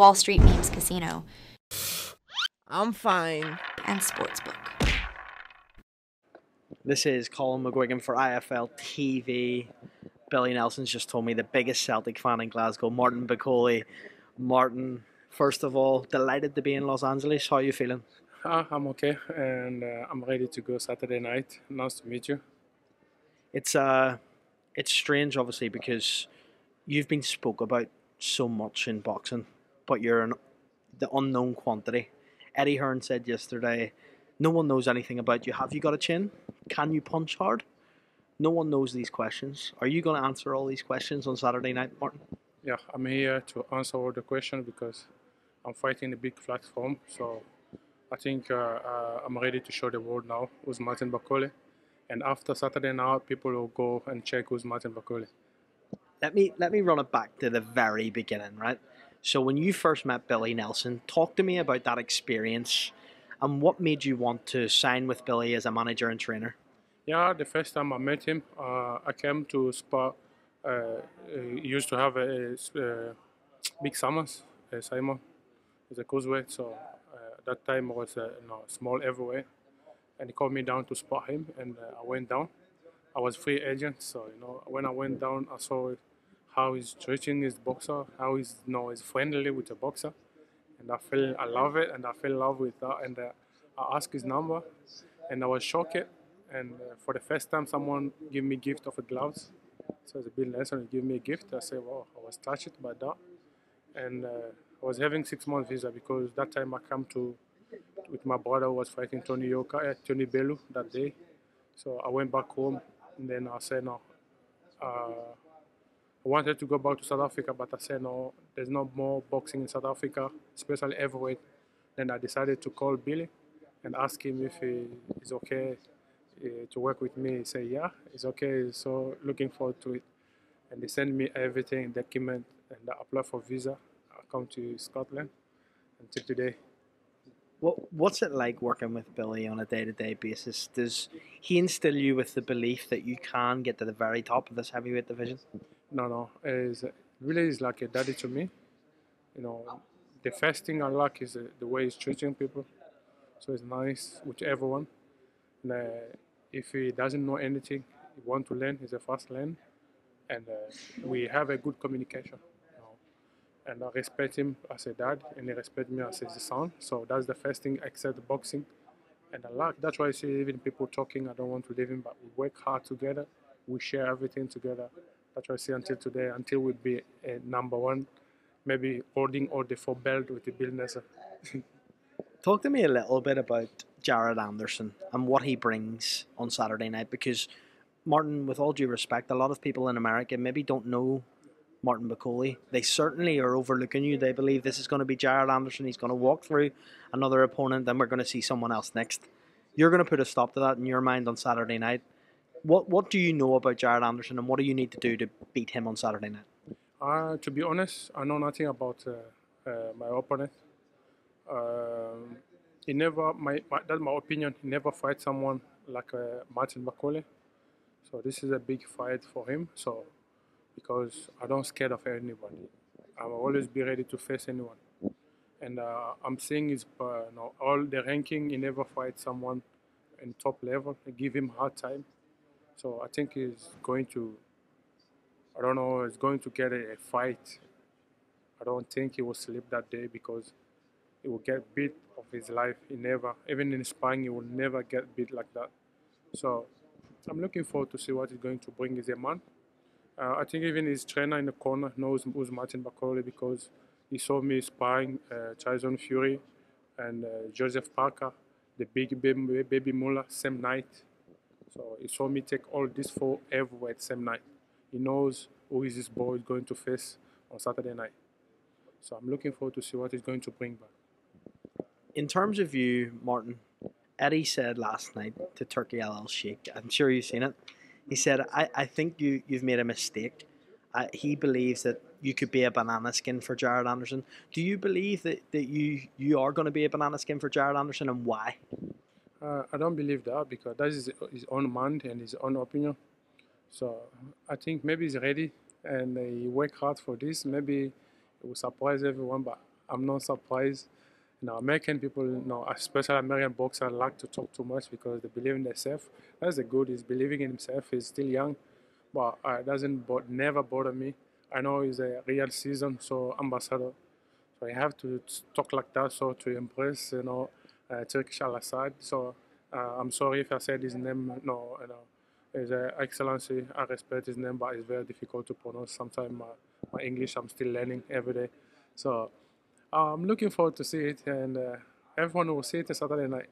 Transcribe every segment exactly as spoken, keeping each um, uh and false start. Wall Street Memes Casino. I'm fine. And Sportsbook. This is Colin McGuigan for I F L T V. Billy Nelson's just told me the biggest Celtic fan in Glasgow, Martin Bakole. Martin, first of all, delighted to be in Los Angeles. How are you feeling? Uh, I'm okay, and uh, I'm ready to go Saturday night. Nice to meet you. It's uh, it's strange, obviously, because you've been spoke about so much in boxing, but you're an, the unknown quantity. Eddie Hearn said yesterday, no one knows anything about you. Have you got a chin? Can you punch hard? No one knows these questions. Are you going to answer all these questions on Saturday night, Martin? Yeah, I'm here to answer all the questions because I'm fighting a big platform. So I think uh, uh, I'm ready to show the world now who's Martin Bakole. And after Saturday night, people will go and check who's Martin Bakole. Let me, let me run it back to the very beginning, right? So when you first met Billy Nelson, talk to me about that experience and what made you want to sign with Billy as a manager and trainer? Yeah, the first time I met him, uh, I came to Spa. Uh, he used to have a, a big summers, a Simon, it's a causeway. So uh, that time I was uh, you know, small everywhere, and he called me down to spot him, and uh, I went down. I was free agent, so you know when I went down, I saw how he's treating his boxer, how he's you know, he's friendly with the boxer, and I feel I love it, and I fell in love with that, and uh, I asked his number, and I was shocked. And uh, for the first time, someone gave me a gift of a gloves. So it's a Billy Nelson gave me a gift. I said, wow, I was touched by that. And uh, I was having six month visa because that time I come to, with my brother who was fighting Tony Yoka, uh, Tony Bellew that day. So I went back home and then I said, no, uh, I wanted to go back to South Africa, but I said, no, there's no more boxing in South Africa, especially heavyweight. Then I decided to call Billy and ask him if he is okay to work with me. Say yeah, it's okay, so looking forward to it. And they send me everything, document, and I apply for visa. I come to Scotland until today. What, what's it like working with Billy on a day-to-day basis? Does he instill you with the belief that you can get to the very top of this heavyweight division? No, no, it's really is like a daddy to me. You know, the first thing I like is the way he's treating people. So it's nice with everyone. And, uh, if he doesn't know anything, he wants to learn, he's a fast learner, and uh, we have a good communication. You know? And I respect him as a dad, and he respects me as his son, so that's the first thing I accept boxing. And I like, that's why I see even people talking, I don't want to leave him, but we work hard together, we share everything together. That's why I see until today, until we'll be uh, number one, maybe holding all the four belts with the Billy Nelson. Talk to me a little bit about Jared Anderson and what he brings on Saturday night, because Martin, with all due respect, a lot of people in America maybe don't know Martin Bakole. They certainly are overlooking you. They believe this is going to be Jared Anderson. He's going to walk through another opponent, then we're going to see someone else next. You're going to put a stop to that in your mind on Saturday night. What what do you know about Jared Anderson and what do you need to do to beat him on Saturday night? Uh, to be honest, I know nothing about uh, uh, my opponent. Um, He never, my, my, that's my opinion, he never fight someone like uh, Martin Bakole. So this is a big fight for him. So, because I don't scared of anybody. I will always be ready to face anyone. And uh, I'm seeing his, uh, you know, all the ranking, he never fight someone in top level. They give him hard time. So I think he's going to, I don't know, he's going to get a, a fight. I don't think he will sleep that day because he will get beat of his life. He never, even in sparring, he will never get beat like that. So I'm looking forward to see what he's going to bring as a man. Uh, I think even his trainer in the corner knows who's Martin Bakole because he saw me sparring uh, Tyson Fury and uh, Joseph Parker, the big baby, baby Muller, same night. So he saw me take all these four everywhere at same night. He knows who is this boy going to face on Saturday night. So I'm looking forward to see what he's going to bring back. In terms of you, Martin, Eddie said last night to Turki Alalshikh, I'm sure you've seen it, he said, I, I think you, you've made a mistake. Uh, he believes that you could be a banana skin for Jared Anderson. Do you believe that, that you, you are going to be a banana skin for Jared Anderson, and why? Uh, I don't believe that because that is his own mind and his own opinion. So I think maybe he's ready and he worked hard for this. Maybe it will surprise everyone, but I'm not surprised. You know, American people, you know, especially American boxers, like to talk too much because they believe in themselves. That's the good. He's believing in himself. He's still young, but uh, it doesn't, but never bother me. I know it's a real season, so ambassador. So you have to talk like that, so to impress, you know, uh, Turki Alalshikh. So uh, I'm sorry if I said his name. No, you know, His uh, Excellency, I respect his name, but it's very difficult to pronounce. Sometimes my, my English, I'm still learning every day. So I'm looking forward to see it, and uh, everyone will see it Saturday night.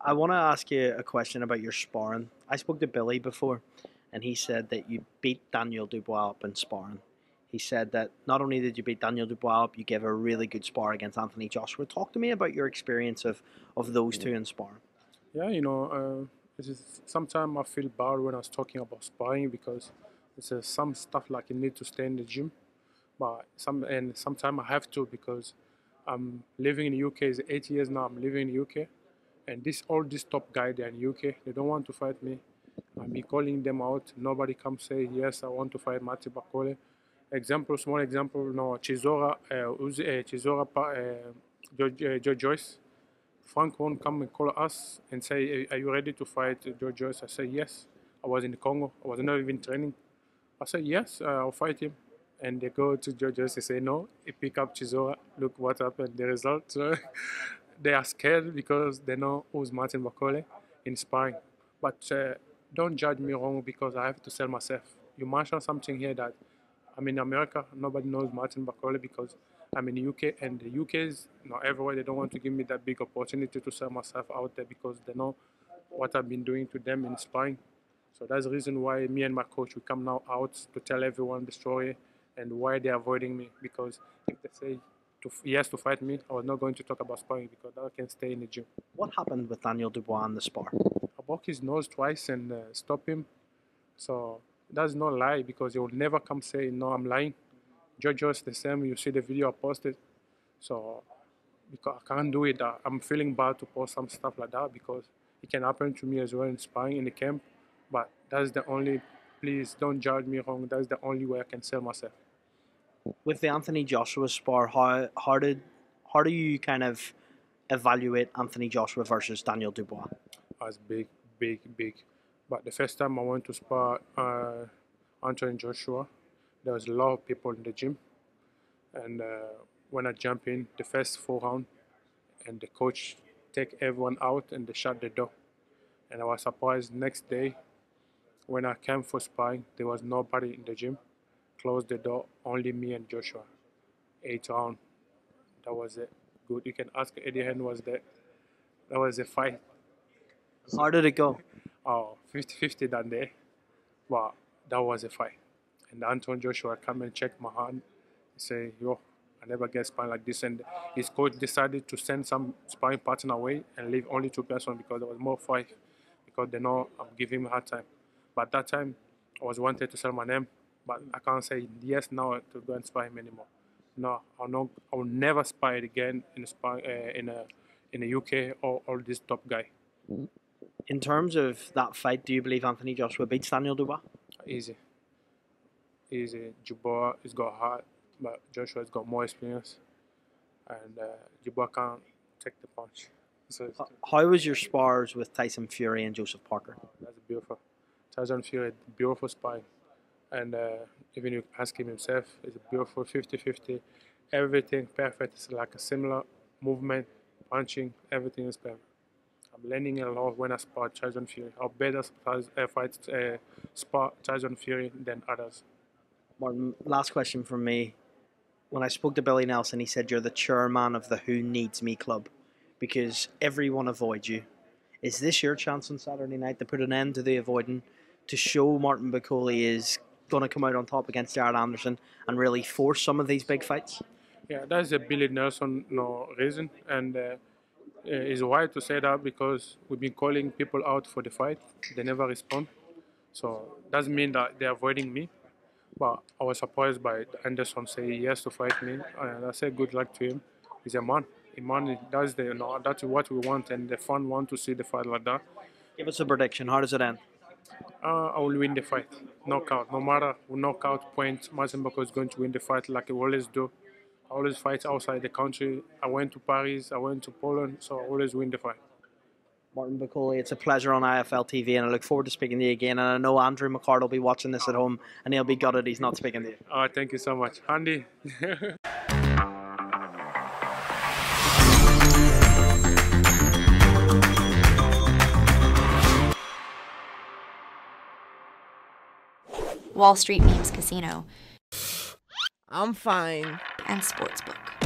I want to ask you a question about your sparring. I spoke to Billy before, and he said that you beat Daniel Dubois up in sparring. He said that not only did you beat Daniel Dubois up, you gave a really good spar against Anthony Joshua. Talk to me about your experience of, of those two in sparring. Yeah, you know, uh, sometimes I feel bad when I was talking about sparring because it's uh, some stuff like you need to stay in the gym. But some, and sometimes I have to because I'm living in the U K. It's eight years now I'm living in the U K. And this all these top guys there in the U K, they don't want to fight me. I'm calling them out. Nobody comes say, yes, I want to fight Martin Bakole. Example, small example, no, Chisora, uh, Uzi, uh, Chisora, uh, George, uh, George Joyce. Frank won't come and call us and say, are you ready to fight George Joyce? I say, yes. I was in the Congo. I was not even training. I said, yes, uh, I'll fight him. And they go to George Joyce, they say no, they pick up Chisora, look what happened, the result. They are scared because they know who's Martin Bakole in sparring. But uh, don't judge me wrong because I have to sell myself. You mentioned something here that I'm in America, nobody knows Martin Bakole because I'm in the U K, and the U K is not everywhere. They don't want to give me that big opportunity to sell myself out there because they know what I've been doing to them in sparring. So that's the reason why me and my coach, we come now out to tell everyone the story and why they're avoiding me, because if they say to, yes to fight me, I was not going to talk about sparring because I can stay in the gym. What happened with Daniel Dubois in the spar? I broke his nose twice and uh, stopped him. So that's no lie because he will never come say, no, I'm lying. George Joyce the same, you see the video I posted. So because I can't do it, I'm feeling bad to post some stuff like that because it can happen to me as well in sparring in the camp, but that's the only. Please don't judge me wrong. That's the only way I can sell myself. With the Anthony Joshua spar, how how did how do you kind of evaluate Anthony Joshua versus Daniel Dubois? That's big, big, big. But the first time I went to spar uh, Anthony Joshua, there was a lot of people in the gym, and uh, when I jump in the first four round, and the coach take everyone out and they shut the door, and I was surprised next day. When I came for sparring, there was nobody in the gym. Closed the door, only me and Joshua. Eight round. That was it. Good. You can ask Eddie Hearn was there. That was a fight. How did it go? Oh, fifty fifty that day. Wow, that was a fight. And Anton Joshua come and check my hand. He say, yo, I never get sparring like this. And his coach decided to send some sparring partner away and leave only two persons because there was more fight. Because they know I'm giving him a hard time. But that time, I was wanted to sell my name, but I can't say yes now to go and spy him anymore. No, I'll not, I will never spy it again in a spy, uh, in a in the U K or, or this top guy. In terms of that fight, do you believe Anthony Joshua beats Daniel Dubois? Easy, easy. Dubois has got heart, but Joshua has got more experience, and uh, Dubois can't take the punch. So how, how was your spars with Tyson Fury and Joseph Parker? Oh, that's beautiful. Tyson Fury, beautiful sparring, and uh, even you ask him himself, it's a beautiful fifty fifty, everything perfect, it's like a similar movement, punching, everything is perfect. I'm learning a lot when I spar Tyson Fury. I'll better fight, uh, spar Tyson Fury than others. Martin, last question from me. When I spoke to Billy Nelson, he said you're the chairman of the Who Needs Me Club because everyone avoids you. Is this your chance on Saturday night to put an end to the avoiding, to show Martin Bakole is going to come out on top against Jared Anderson and really force some of these big fights? Yeah, that's a Billy Nelson no reason, and uh, it's right to say that because we've been calling people out for the fight, they never respond. So it doesn't mean that they're avoiding me, but I was surprised by Anderson saying yes to fight me, and I said good luck to him. He's a man. Imani, that's the, you know, that's what we want, and the fans want to see the fight like that. Give us a prediction. How does it end? Uh, I will win the fight. Knockout. No matter knockout points, Martin Bakole is going to win the fight like he always do. I always fight outside the country. I went to Paris, I went to Poland, so I always win the fight. Martin Bakole, it's a pleasure on I F L T V, and I look forward to speaking to you again. And I know Andrew McCart will be watching this at home, and he'll be gutted he's not speaking to you. Oh, thank you so much, Andy. Wall Street Memes Casino. I'm fine. And Sportsbook.